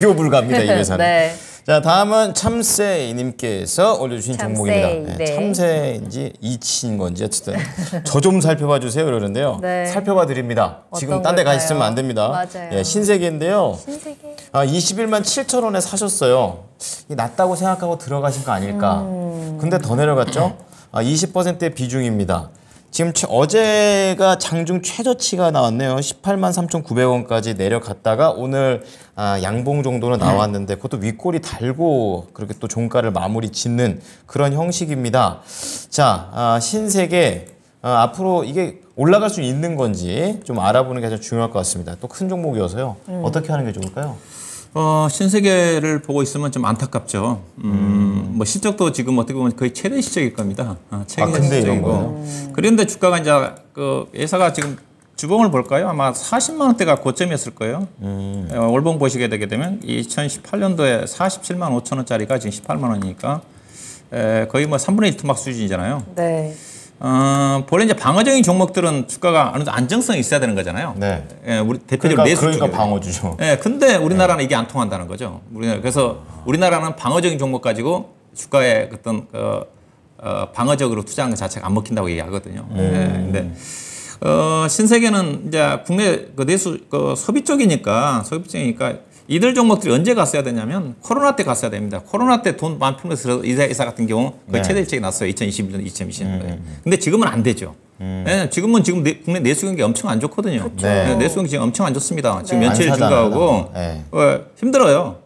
비교 불가입니다, 이 회사는. 네. 자, 다음은 참새님께서 올려주신 참새, 종목입니다. 네. 네. 참새인지 이치인 건지 어쨌든 저 좀 살펴봐 주세요 이러는데요. 네. 살펴봐 드립니다. 지금 딴 데 가시면 안 됩니다. 맞아요. 예, 신세계인데요. 신세계. 아, 21만 7,000원에 사셨어요. 낮다고 생각하고 들어가신 거 아닐까. 근데 더 내려갔죠? 아, 20%의 비중입니다. 지금 어제가 장중 최저치가 나왔네요. 18만 3,900원까지 내려갔다가 오늘 양봉 정도로 나왔는데 그것도 윗골이 달고 그렇게 또 종가를 마무리 짓는 그런 형식입니다. 자, 신세계 앞으로 이게 올라갈 수 있는 건지 좀 알아보는 게 가장 중요할 것 같습니다. 또 큰 종목이어서요. 어떻게 하는 게 좋을까요? 신세계를 보고 있으면 좀 안타깝죠. 뭐 실적도 지금 어떻게 보면 거의 최대 실적일 겁니다. 최근 실적이고. 그런데 주가가 이제 그 회사가 지금 주봉을 볼까요? 아마 40만 원대가 고점이었을 거예요. 월봉 보시게 되게 되면 2018년도에 47만 5천 원짜리가 지금 18만 원이니까 거의 뭐 3분의 1 토막 수준이잖아요. 네. 본래 이제 방어적인 종목들은 주가가 어느 정도 안정성이 있어야 되는 거잖아요. 네. 예, 우리 대표적으로 내수 그러니까 쪽에. 방어주죠. 예, 근데 우리나라는 네. 이게 안 통한다는 거죠. 그래서 우리나라는 방어적인 종목 가지고 주가에 어떤 방어적으로 투자하는 것 자체가 안 먹힌다고 얘기하거든요. 예, 근데 신세계는 이제 국내 그 내수 그 소비 쪽이니까 이들 종목들이 언제 갔어야 되냐면 코로나 때 갔어야 됩니다. 코로나 때 돈 많으면서 이사 같은 경우 거의 최대 일찍 났어요. 2021년, 2020년도에. 근데 지금은 안 되죠. 네, 지금 국내 내수 경기 엄청 안 좋거든요. 네. 내수 경기 지금 엄청 안 좋습니다. 지금 네. 연체율 증가하고 네. 힘들어요.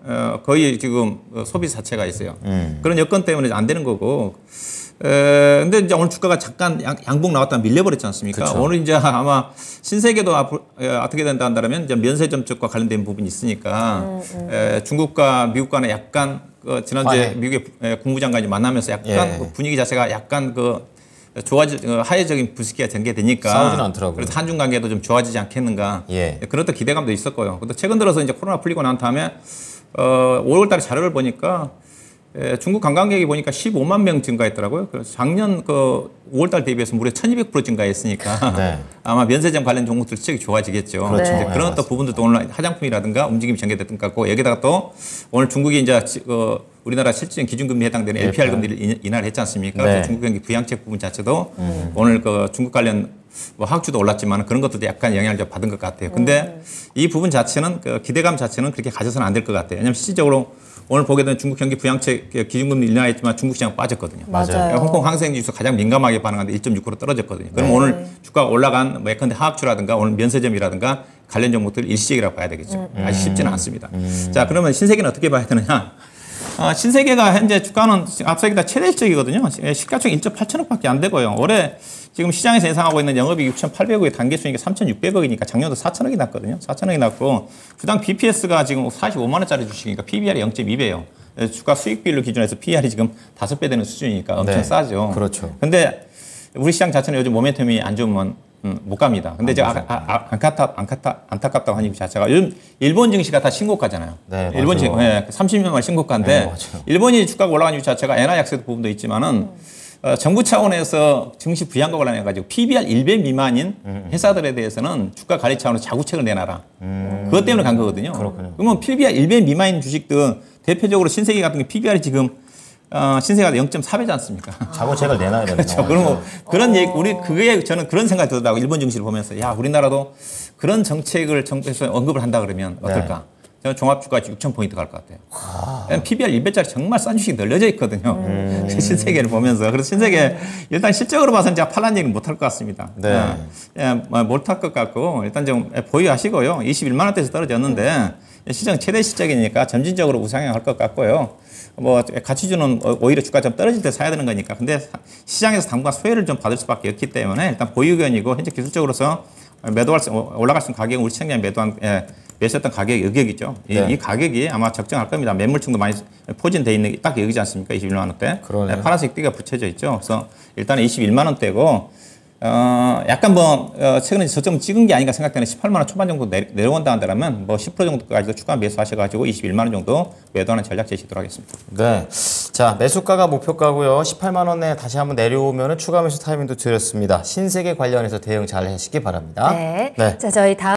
거의 지금 소비 자체가 있어요. 그런 여건 때문에 안 되는 거고. 근데 이제 오늘 주가가 잠깐 양봉 나왔다가 밀려버렸지 않습니까? 그쵸. 오늘 이제 아마 신세계도 어떻게 된다 한다면 이제 면세점 쪽과 관련된 부분이 있으니까 중국과 미국 간에 약간 지난주에 미국의 국무장관이 만나면서 약간 그 분위기 자체가 약간 그 하회적인 분위기가 전개되니까 싸우지는 않더라고요. 그래서 한중 관계도 좀 좋아지지 않겠는가. 그런 또 기대감도 있었고요. 근데 최근 들어서 이제 코로나 풀리고 난 다음에 5월달에 자료를 보니까. 예, 중국 관광객이 보니까 15만 명 증가했더라고요. 그래서 작년 그 5월달 대비해서 무려 1,200% 증가했으니까 네. 아마 면세점 관련 종목들 실적이 좋아지겠죠. 그렇죠. 네. 그런 네, 또 부분들도 오늘 화장품이라든가 움직임이 전개됐던 것 같고 여기다가 또 오늘 중국이 이제 우리나라 실질적인 기준금리에 해당되는 LPR 금리를 인하를 했지 않습니까? 네. 중국 경기 부양책 부분 자체도 오늘 그 중국 관련 뭐 화학주도 올랐지만 그런 것들도 약간 영향을 좀 받은 것 같아요. 근데 이 부분 자체는 그 기대감 자체는 그렇게 가져서는 안 될 것 같아요. 왜냐하면 실질적으로 오늘 보게 되면 중국 경기 부양책 기준금리 인하했지만 중국 시장 빠졌거든요. 맞아요. 홍콩 항생지수 가장 민감하게 반응하는데 1.6% 떨어졌거든요. 그럼 네. 오늘 주가가 올라간 뭐 예컨대 화학주라든가 오늘 면세점이라든가 관련 종목들 일시적이라고 봐야 되겠죠. 아직 쉽지는 않습니다. 자, 그러면 신세계는 어떻게 봐야 되느냐? 신세계가 현재 주가는 앞서기다 최대 실적이거든요. 시가총 1.8천억밖에 안 되고요. 올해 지금 시장에서 예상하고 있는 영업이익 6,800억에 단기 순이익이 3,600억이니까 작년도 4,000억이 났거든요. 4,000억이 났고 주당 BPS가 지금 45만 원짜리 주식이니까 PBR이 0.2배예요. 주가 수익 비율로 기준해서 PER이 지금 5배 되는 수준이니까 엄청 네, 싸죠. 그렇죠. 근데 우리 시장 자체는 요즘 모멘텀이 안 좋으면 못 갑니다. 근데 제가 안타깝다고 하는 이 자체가 요즘 일본 증시가 다 신고가잖아요. 네, 일본 증시 30년 만에 신고가인데 네, 일본이 주가가 올라간 이유 자체가 엔화 약세 부분도 있지만은 정부 차원에서 증시 부양과 관련해가지고 PBR 1배 미만인 회사들에 대해서는 주가 관리 차원에서 자구책을 내놔라. 그것 때문에 간 거거든요. 그렇군요. 그러면 PBR 1배 미만인 주식들 대표적으로 신세계 같은 게 PBR이 지금 신세계가 0.4배지 않습니까? 자구책을 내놔야 되는 거죠. 그렇죠. 그런 얘기, 우리 그게 저는 그런 생각이 들더라고. 일본 증시를 보면서 야, 우리나라도 그런 정책을 정부에서 언급을 한다 그러면 어떨까? 네. 저는 종합주가 6,000포인트 갈 것 같아요. PBR 2배짜리 정말 싼 주식이 널려져 있거든요. 신세계를 보면서. 그래서 신세계 일단 실적으로 봐서는 제가 팔란 얘기는 못할 것 같습니다. 네. 못할 것 같고 일단 좀 보유하시고요. 21만 원대에서 떨어졌는데 시장 최대 실적이니까 점진적으로 우상향할 것 같고요. 뭐 가치주는 오히려 주가 좀 떨어질 때 사야 되는 거니까. 근데 시장에서 당분간 수혜를 좀 받을 수밖에 없기 때문에 일단 보유견이고 현재 기술적으로서 매도할 수 올라갈 수 있는 가격은 우리 시장에 매수했던 가격이 여기죠. 네. 이 가격이 아마 적정할 겁니다. 매물층도 많이 포진돼 있는 게 딱 여기지 않습니까? 21만 원대. 그러네요. 파란색 띠가 붙여져 있죠. 그래서 일단 21만 원대고 약간 뭐 최근에 저점 찍은 게 아닌가 생각되는 18만 원 초반 정도 내려온다 한다면 뭐 10% 정도까지도 추가 매수하셔가지고 21만 원 정도 매도하는 전략 제시도록 하겠습니다. 네, 자 매수가가 목표가고요. 18만 원에 다시 한번 내려오면 추가 매수 타이밍도 드렸습니다. 신세계 관련해서 대응 잘 하시기 바랍니다. 네, 네. 자 저희 다음.